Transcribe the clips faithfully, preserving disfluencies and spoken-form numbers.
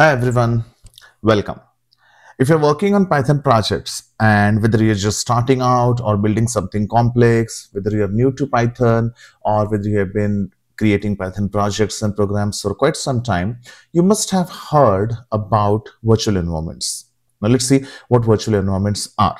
Hi everyone, welcome. If you're working on Python projects and whether you're just starting out or building something complex, whether you're new to Python or whether you have been creating Python projects and programs for quite some time, you must have heard about virtual environments. Now let's see what virtual environments are.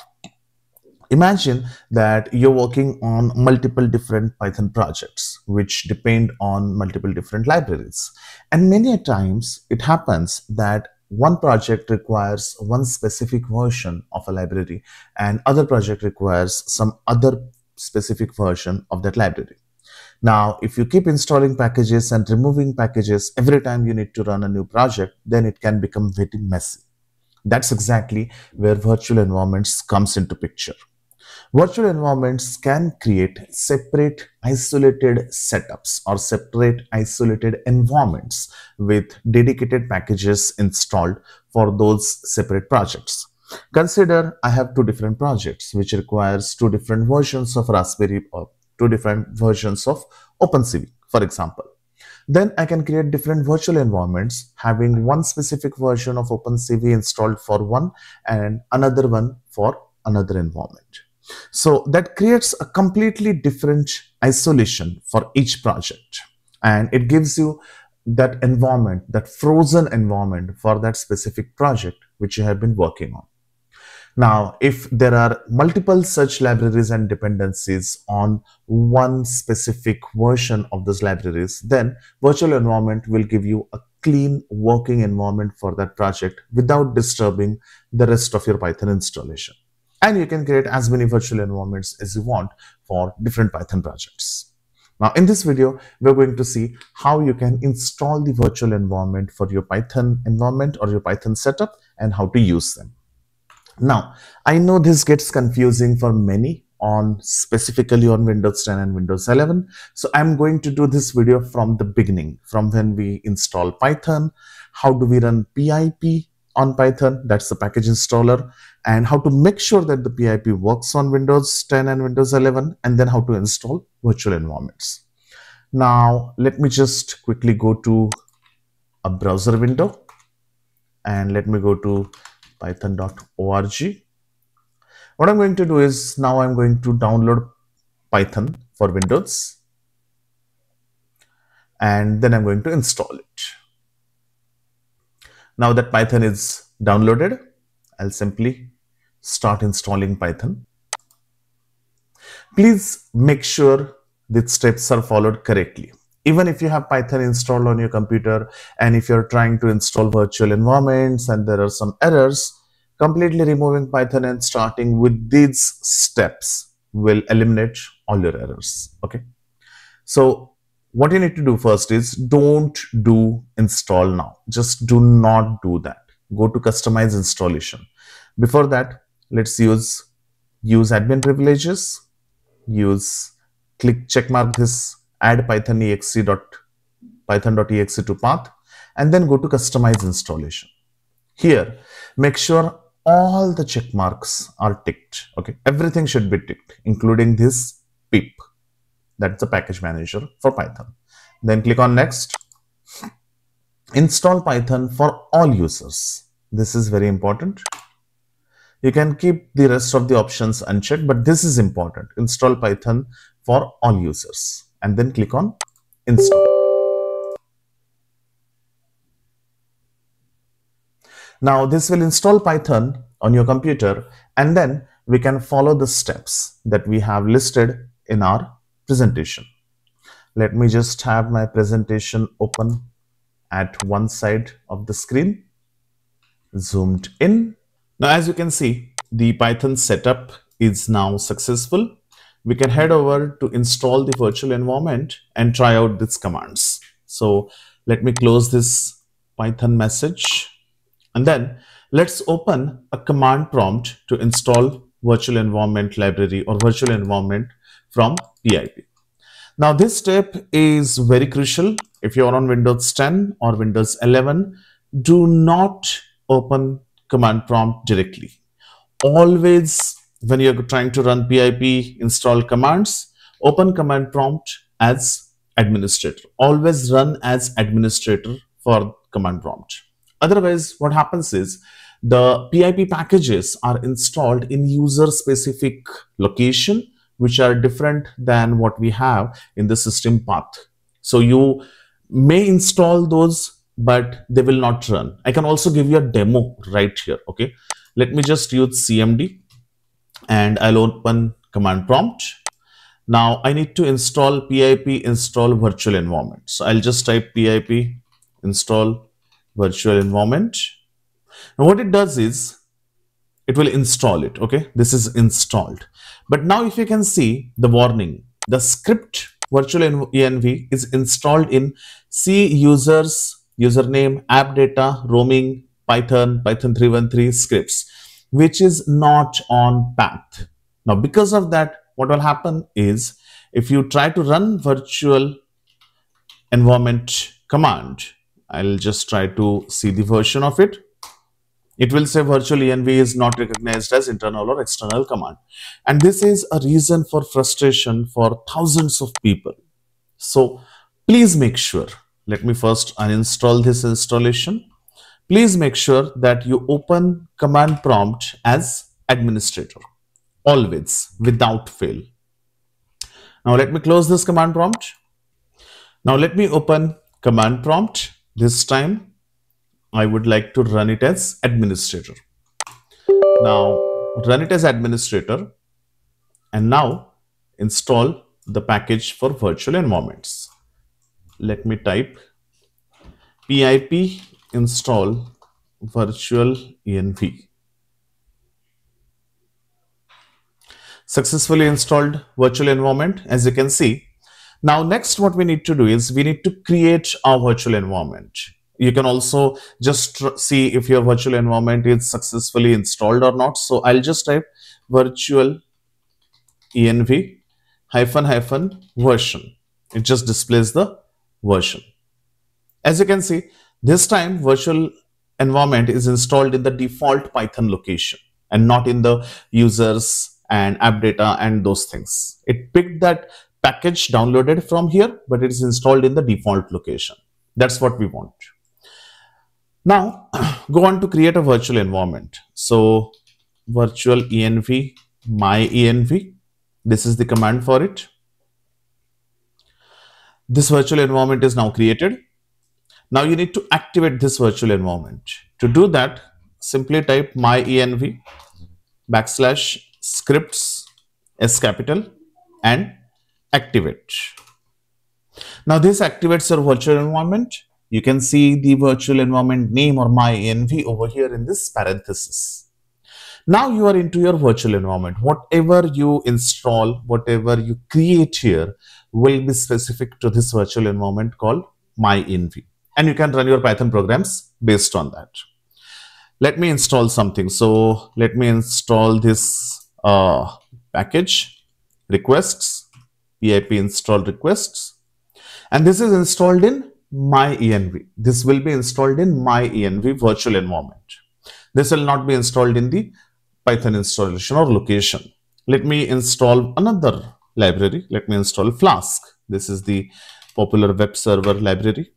Imagine that you're working on multiple different Python projects which depend on multiple different libraries, and many a times it happens that one project requires one specific version of a library and other project requires some other specific version of that library. Now, if you keep installing packages and removing packages every time you need to run a new project, then it can become very messy. That's exactly where virtual environments comes into picture. Virtual environments can create separate isolated setups or separate isolated environments with dedicated packages installed for those separate projects. Consider I have two different projects which requires two different versions of Raspberry or two different versions of OpenCV, for example. Then I can create different virtual environments having one specific version of OpenCV installed for one and another one for another environment. So that creates a completely different isolation for each project, and it gives you that environment, that frozen environment for that specific project which you have been working on. Now, if there are multiple such libraries and dependencies on one specific version of those libraries, then virtual environment will give you a clean working environment for that project without disturbing the rest of your Python installation. And you can create as many virtual environments as you want for different Python projects. Now, in this video, we're going to see how you can install the virtual environment for your Python environment or your Python setup and how to use them. Now, I know this gets confusing for many on specifically on Windows ten and Windows eleven. So I'm going to do this video from the beginning, from when we install Python, how do we run P I P on Python, that's the package installer, and how to make sure that the P I P works on Windows ten and Windows eleven, and then how to install virtual environments. Now, let me just quickly go to a browser window and let me go to python dot org. What I'm going to do is now I'm going to download Python for Windows and then I'm going to install it. Now that Python is downloaded, I'll simply start installing Python. Please make sure that steps are followed correctly. Even if you have Python installed on your computer and if you're trying to install virtual environments and there are some errors, completely removing Python and starting with these steps will eliminate all your errors. Okay. So what you need to do first is don't do install now. Just do not do that. Go to customize installation. Before that, let's use use admin privileges. Use click check mark this add python dot E X E to path and then go to customize installation. Here, make sure all the check marks are ticked. Okay, everything should be ticked, including this P I P. That's the package manager for Python. Then click on next. Install Python for all users. This is very important. You can keep the rest of the options unchecked, but this is important. Install Python for all users. And then click on install. Now this will install Python on your computer, and then we can follow the steps that we have listed in our presentation. Let me just have my presentation open at one side of the screen, zoomed in. Now, as you can see, the Python setup is now successful. We can head over to install the virtual environment and try out these commands. So let me close this Python message and then let's open a command prompt to install virtual environment library or virtual environment from P I P. Now this step is very crucial. If you're on Windows ten or Windows eleven, do not open command prompt directly. Always, when you're trying to run P I P install commands, open command prompt as administrator. Always run as administrator for command prompt. Otherwise, what happens is the P I P packages are installed in user-specific location, which are different than what we have in the system path. So you may install those, but they will not run. I can also give you a demo right here. Okay, let me just use C M D and I'll open command prompt. Now I need to install P I P install virtual environment. So I'll just type P I P install virtual environment. Now what it does is it will install it. Okay, this is installed. But now if you can see the warning, the script virtualenv is installed in C users, username, app data, roaming, Python, Python three one three scripts, which is not on path. Now, because of that, what will happen is if you try to run virtual environment command, I'll just try to see the version of it. It will say virtualenv is not recognized as internal or external command. And this is a reason for frustration for thousands of people. So please make sure, let me first uninstall this installation. Please make sure that you open command prompt as administrator, always, without fail. Now let me close this command prompt. Now let me open command prompt this time. I would like to run it as administrator. Now run it as administrator and now install the package for virtual environments. Let me type P I P install virtualenv. Successfully installed virtual environment, as you can see. Now next what we need to do is we need to create our virtual environment. You can also just see if your virtual environment is successfully installed or not. So I'll just type virtual env hyphen hyphen version. It just displays the version. As you can see, this time virtual environment is installed in the default Python location and not in the users and app data and those things. It picked that package downloaded from here, but it is installed in the default location. That's what we want. Now, go on to create a virtual environment. So, virtual env, my env, this is the command for it. This virtual environment is now created. Now, you need to activate this virtual environment. To do that, simply type my env backslash scripts S capital and activate. Now, this activates your virtual environment. You can see the virtual environment name or my env over here in this parenthesis. Now you are into your virtual environment. Whatever you install, whatever you create here will be specific to this virtual environment called my env. And you can run your Python programs based on that. Let me install something. So let me install this uh, package, requests, P I P install requests. And this is installed in my env. This will be installed in my env virtual environment. This will not be installed in the Python installation or location. Let me install another library. Let me install Flask. This is the popular web server library.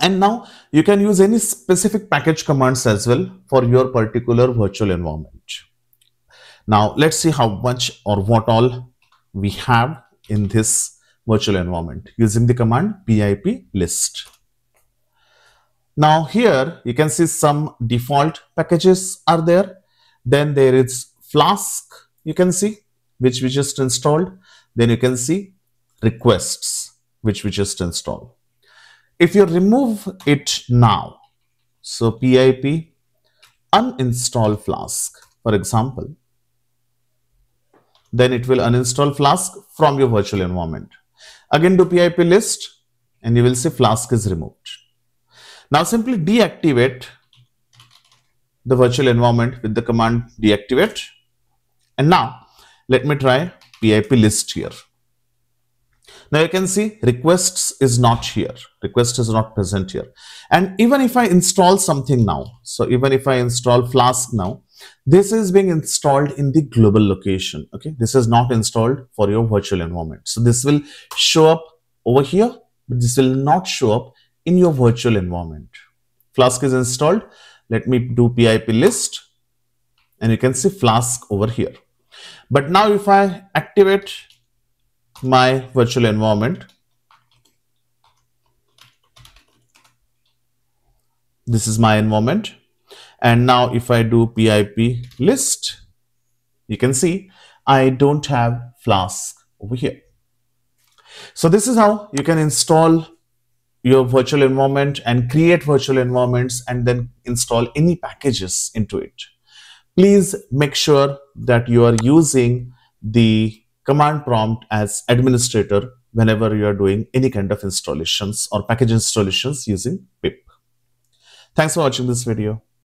And now you can use any specific package commands as well for your particular virtual environment. Now let's see how much or what all we have in this virtual environment using the command P I P list. Now here you can see some default packages are there. Then there is Flask, you can see, which we just installed. Then you can see requests, which we just installed. If you remove it now, so P I P uninstall Flask, for example, then it will uninstall Flask from your virtual environment. Again, do P I P list and you will see Flask is removed. Now simply deactivate the virtual environment with the command deactivate. And now let me try P I P list here. Now you can see requests is not here. Request is not present here. And even if I install something now, so even if I install Flask now, this is being installed in the global location. Okay, this is not installed for your virtual environment. So this will show up over here but this will not show up in your virtual environment. Flask is installed. Let me do P I P list, and you can see Flask over here. But now if I activate my virtual environment, this is my environment. And now if I do P I P list, you can see I don't have Flask over here. So this is how you can install your virtual environment and create virtual environments and then install any packages into it. Please make sure that you are using the command prompt as administrator whenever you are doing any kind of installations or package installations using P I P. Thanks for watching this video.